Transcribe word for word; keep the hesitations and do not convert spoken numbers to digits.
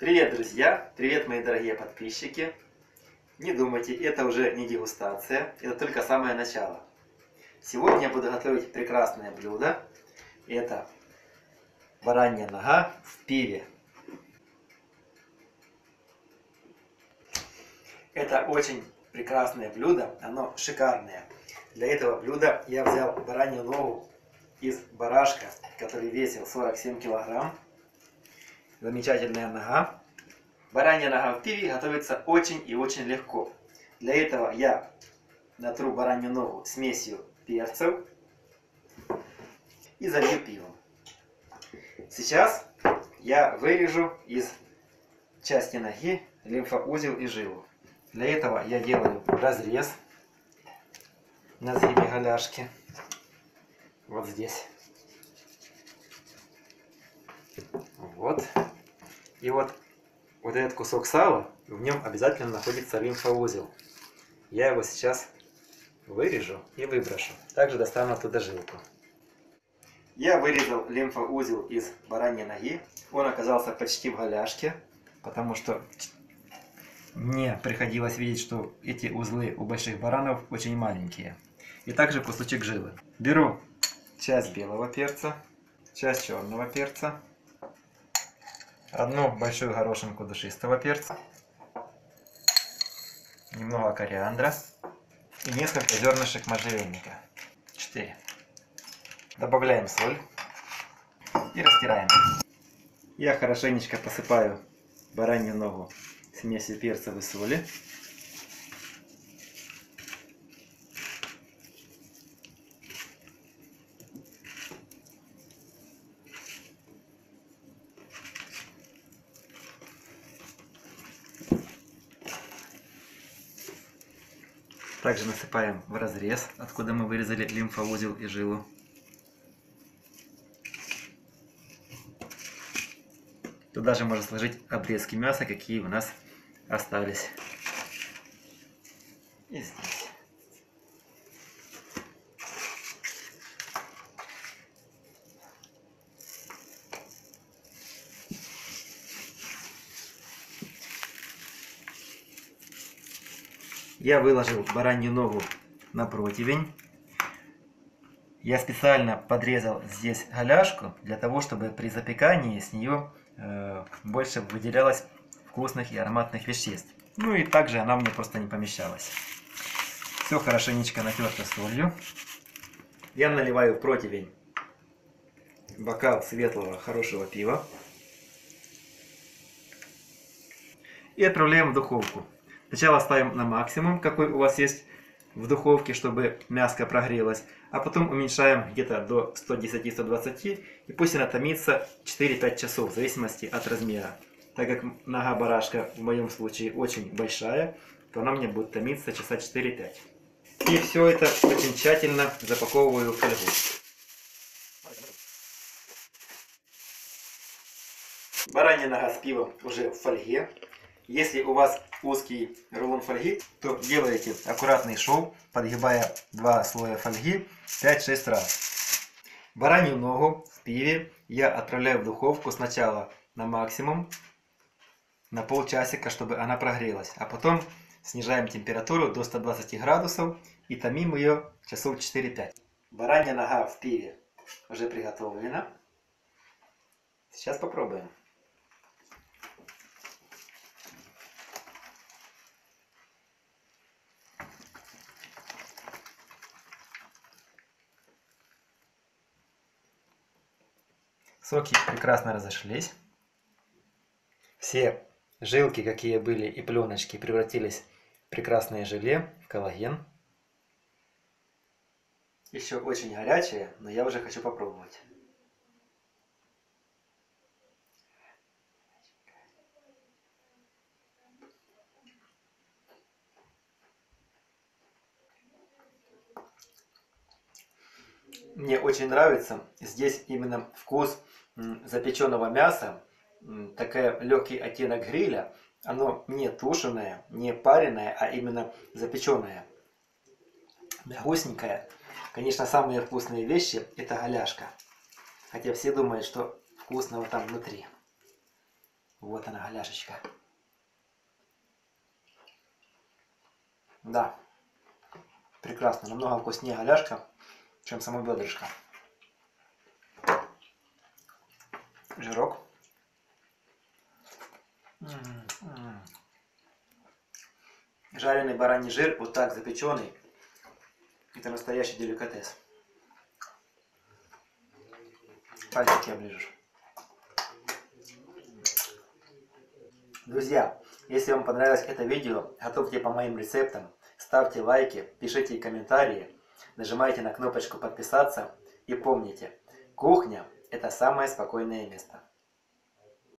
Привет, друзья! Привет, мои дорогие подписчики! Не думайте, это уже не дегустация, это только самое начало. Сегодня я буду готовить прекрасное блюдо. Это баранья нога в пиве. Это очень прекрасное блюдо, оно шикарное. Для этого блюда я взял баранью ногу из барашка, который весил сорок семь килограмм. Замечательная нога. Баранья нога в пиве готовится очень и очень легко. Для этого я натру баранью ногу смесью перцев и залью пивом. Сейчас я вырежу из части ноги лимфоузел и жилу. Для этого я делаю разрез на зиме голяшки. Вот здесь. Вот. И вот, вот этот кусок сала, в нем обязательно находится лимфоузел. Я его сейчас вырежу и выброшу. Также достану оттуда жилку. Я вырезал лимфоузел из бараньей ноги. Он оказался почти в голяшке, потому что мне приходилось видеть, что эти узлы у больших баранов очень маленькие. И также кусочек жилы. Беру часть белого перца, часть черного перца, одну большую горошинку душистого перца, немного кориандра и несколько зернышек можжевельника. четыре. Добавляем соль и растираем. Я хорошенечко посыпаю баранью ногу смесью перцев и соли. Также насыпаем в разрез, откуда мы вырезали лимфоузел и жилу. Туда же можно сложить обрезки мяса, какие у нас остались. И здесь. Я выложил баранью ногу на противень. Я специально подрезал здесь голяшку, для того, чтобы при запекании с нее э, больше выделялось вкусных и ароматных веществ. Ну и также она мне просто не помещалась. Все хорошенечко натерто солью. Я наливаю в противень бокал светлого хорошего пива. И отправляем в духовку. Сначала ставим на максимум, какой у вас есть в духовке, чтобы мяско прогрелось, а потом уменьшаем где-то до ста десяти — ста двадцати, и пусть она томится четыре-пять часов, в зависимости от размера. Так как нога барашка в моем случае очень большая, то она мне будет томиться часа четыре-пять. И все это очень тщательно запаковываю в фольгу. Баранья нога с пивом уже в фольге. Если у вас узкий рулон фольги, то делаете аккуратный шов, подгибая два слоя фольги пять-шесть раз. Баранью ногу в пиве я отправляю в духовку сначала на максимум, на полчасика, чтобы она прогрелась. А потом снижаем температуру до ста двадцати градусов и томим ее часов четыре-пять. Баранья нога в пиве уже приготовлена. Сейчас попробуем. Соки прекрасно разошлись. Все жилки, какие были, и пленочки превратились в прекрасное желе, в коллаген. Еще очень горячее, но я уже хочу попробовать. Мне очень нравится здесь именно вкус запеченного мяса, такой легкий оттенок гриля. Оно не тушеное, не пареное, а именно запеченное, вкусненькое. Конечно, самые вкусные вещи – это голяшка, хотя все думают, что вкусного там внутри. Вот она, голяшечка. Да, прекрасно. Намного вкуснее голяшка, чем само бедрышко. Жирок. М-м-м. Жареный бараний жир, вот так запеченный. Это настоящий деликатес. Пальчики оближешь. Друзья, если вам понравилось это видео, готовьте по моим рецептам, ставьте лайки, пишите комментарии, нажимайте на кнопочку подписаться и помните, кухня – это самое спокойное место.